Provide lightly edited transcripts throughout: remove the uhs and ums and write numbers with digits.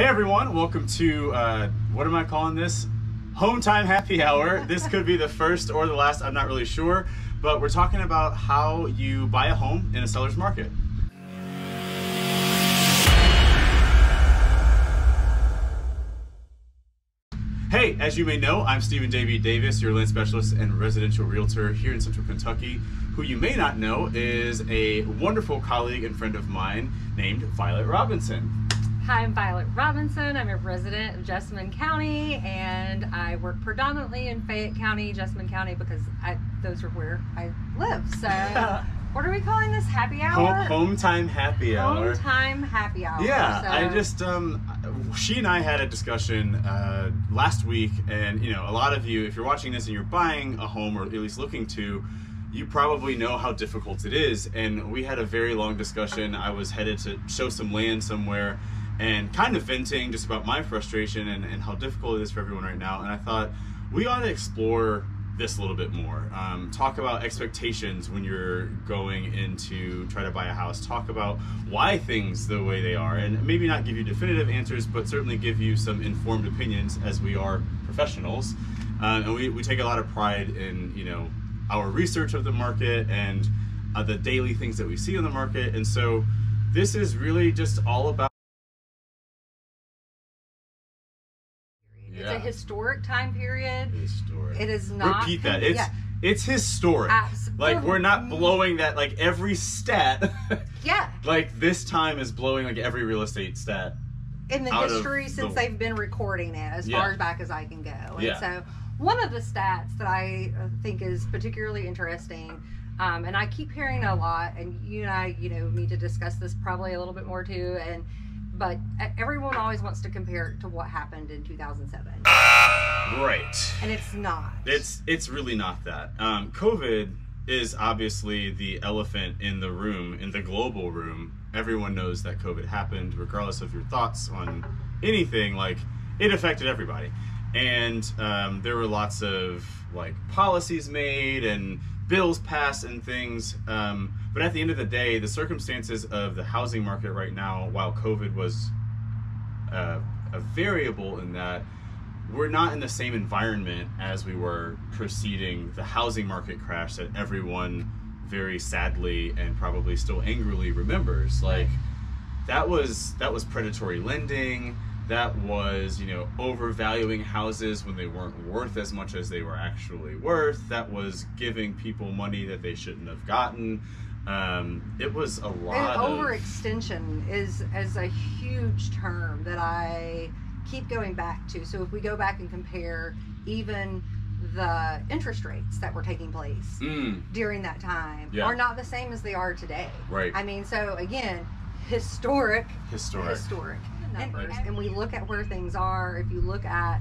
Hey everyone, welcome to, what am I calling this? Home Time Happy Hour. This could be the first or the last, I'm not really sure, but we're talking about how you buy a home in a seller's market. Hey, as you may know, I'm Stephen J. B. Davis, your land specialist and residential realtor here in Central Kentucky, who you may not know is a wonderful colleague and friend of mine named Violet Robinson. Hi, I'm Violet Robinson. I'm a resident of Jessamine County, and I work predominantly in Fayette County, Jessamine County, because those are where I live. So, what are we calling this? Happy hour? Home time happy hour. Home time happy hour. Yeah, so. I just, she and I had a discussion last week, and you know, a lot of you, if you're watching this and you're buying a home or at least looking to, you probably know how difficult it is. And we had a very long discussion. I was headed to show some land somewhere, and kind of venting just about my frustration and how difficult it is for everyone right now. And I thought we ought to explore this a little bit more. Talk about expectations when you're going in to try to buy a house. Talk about why things the way they are, and maybe not give you definitive answers, but certainly give you some informed opinions, as we are professionals. And we take a lot of pride in, you know, our research of the market and the daily things that we see in the market. And so this is really just all about. It's a historic time period. Historic. It is not. Repeat that. It's, yeah. It's historic. Absolutely. Like, we're not blowing that, like, every stat. Yeah. Like, this time is blowing, like, every real estate stat. In the history since they've been recording it, as far back as I can go. And so, one of the stats that I think is particularly interesting, and I keep hearing a lot, and you and I, you know, need to discuss this probably a little bit more, too, and but everyone always wants to compare it to what happened in 2007. Right. And it's not. It's really not that. COVID is obviously the elephant in the room, in the global room. Everyone knows that COVID happened, regardless of your thoughts on anything. Like, it affected everybody. And there were lots of, like, policies made and bills passed and things, but at the end of the day, the circumstances of the housing market right now, while COVID was a variable in that, we're not in the same environment as we were preceding the housing market crash that everyone very sadly and probably still angrily remembers. Like, that was predatory lending. That was, you know, overvaluing houses when they weren't worth as much as they were actually worth. That was giving people money that they shouldn't have gotten. It was a lot of... Overextension is a huge term that I keep going back to. So if we go back and compare even the interest rates that were taking place during that time are not the same as they are today. Right. I mean, so again, historic. And we look at where things are. If you look at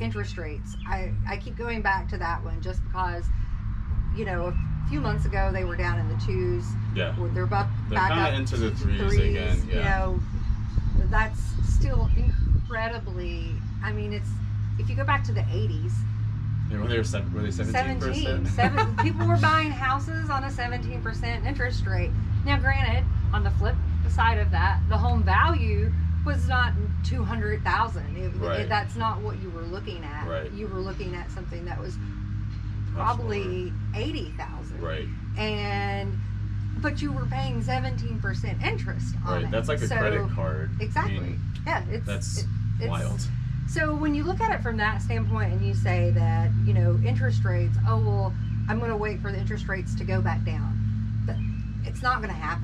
interest rates, I keep going back to that one just because, you know, a few months ago they were down in the 2s. Yeah. They're back up into the 3s again. Yeah. You know, that's still incredibly. I mean, it's, if you go back to the 80s. Yeah, when they were 17%. People were buying houses on a 17% interest rate. Now, granted, on the flip side of that, the home value was not 200,000. That's not what you were looking at. Right. You were looking at something that was probably 80,000. Right. And but you were paying 17% interest on it. That's like a credit card. Exactly. I mean, it's wild. So when you look at it from that standpoint, and you say that, you know, interest rates. Oh well, I'm going to wait for the interest rates to go back down. But it's not going to happen.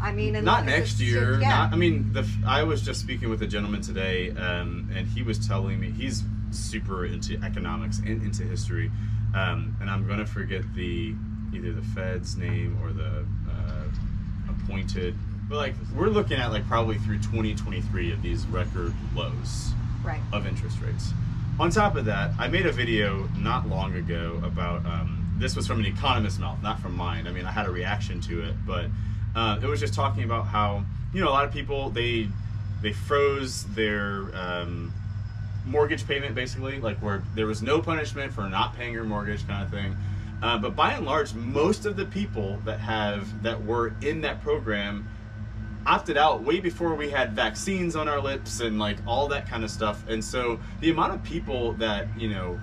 I mean, not next year. Not, I mean, I was just speaking with a gentleman today, and he was telling me he's super into economics and into history, and I'm gonna forget either the Fed's name or the appointed. But like, we're looking at like probably through 2023 of these record lows of interest rates. On top of that, I made a video not long ago about this was from an economist's mouth, not from mine. I mean, I had a reaction to it, but. It was just talking about how, you know, a lot of people, they froze their mortgage payment, basically, like where there was no punishment for not paying your mortgage kind of thing. But by and large, most of the people that were in that program opted out way before we had vaccines on our lips and like all that kind of stuff. And so the amount of people that, you know,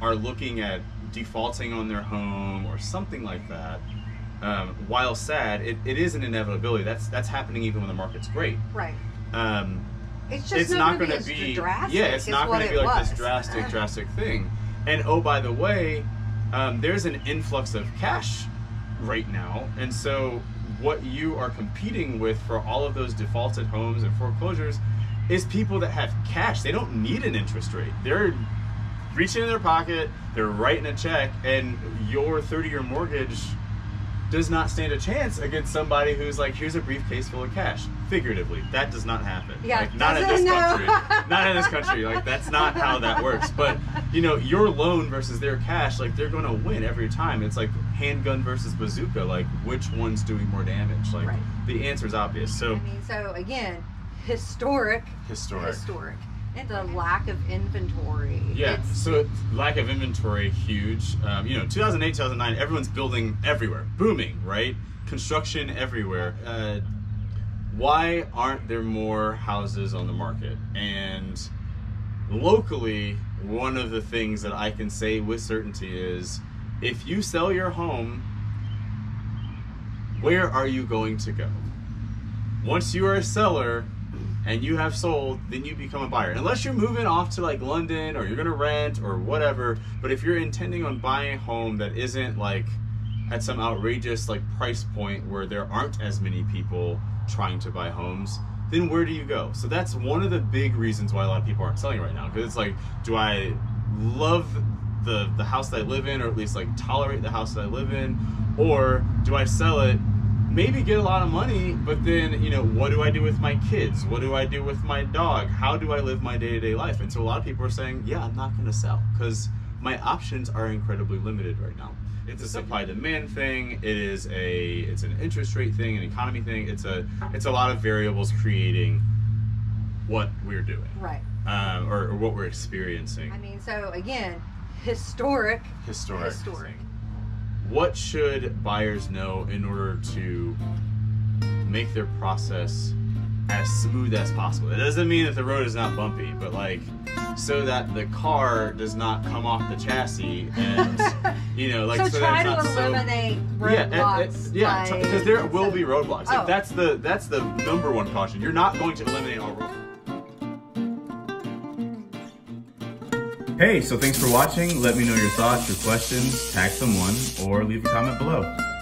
are looking at defaulting on their home or something like that, while sad, it is an inevitability. That's happening even when the market's great. Right. It's just not going to be drastic. Yeah, it's not going to be like this drastic thing. And oh, by the way, there's an influx of cash right now, and so what you are competing with for all of those defaulted homes and foreclosures is people that have cash. They don't need an interest rate. They're reaching in their pocket, they're writing a check, and your 30-year mortgage does not stand a chance against somebody who's like, here's a briefcase full of cash. Figuratively, that does not happen. Yeah, like, not in this country. Not in this country. Like, that's not how that works. But, you know, your loan versus their cash, like, they're going to win every time. It's like handgun versus bazooka. Like, which one's doing more damage? Like, right. The answer's obvious. So, I mean, so again, historic. And the lack of inventory. Yeah, so lack of inventory, huge. You know, 2008, 2009, everyone's building everywhere. Booming, right? Construction everywhere. Why aren't there more houses on the market? And locally, one of the things that I can say with certainty is, if you sell your home, where are you going to go? Once you are a seller, and you have sold, then you become a buyer. Unless you're moving off to like London or you're gonna rent or whatever, but if you're intending on buying a home that isn't like at some outrageous like price point where there aren't as many people trying to buy homes, then where do you go? So that's one of the big reasons why a lot of people aren't selling right now. Because it's like, do I love the house that I live in, or at least like tolerate the house that I live in, or do I sell it, maybe get a lot of money, but then, you know, what do I do with my kids? What do I do with my dog? How do I live my day-to-day life? And so a lot of people are saying, yeah, I'm not going to sell because my options are incredibly limited right now. It's a supply-demand thing. It's an interest rate thing, an economy thing. It's a lot of variables creating what we're doing, right? Or what we're experiencing. I mean, so again, historic. What should buyers know in order to make their process as smooth as possible? It doesn't mean that the road is not bumpy, but like, so that the car does not come off the chassis and, you know, like, so try to eliminate roadblocks. Yeah, because there will be roadblocks. Like, that's the number one caution. You're not going to eliminate all roadblocks. Hey, so thanks for watching. Let me know your thoughts, your questions, tag someone, or leave a comment below.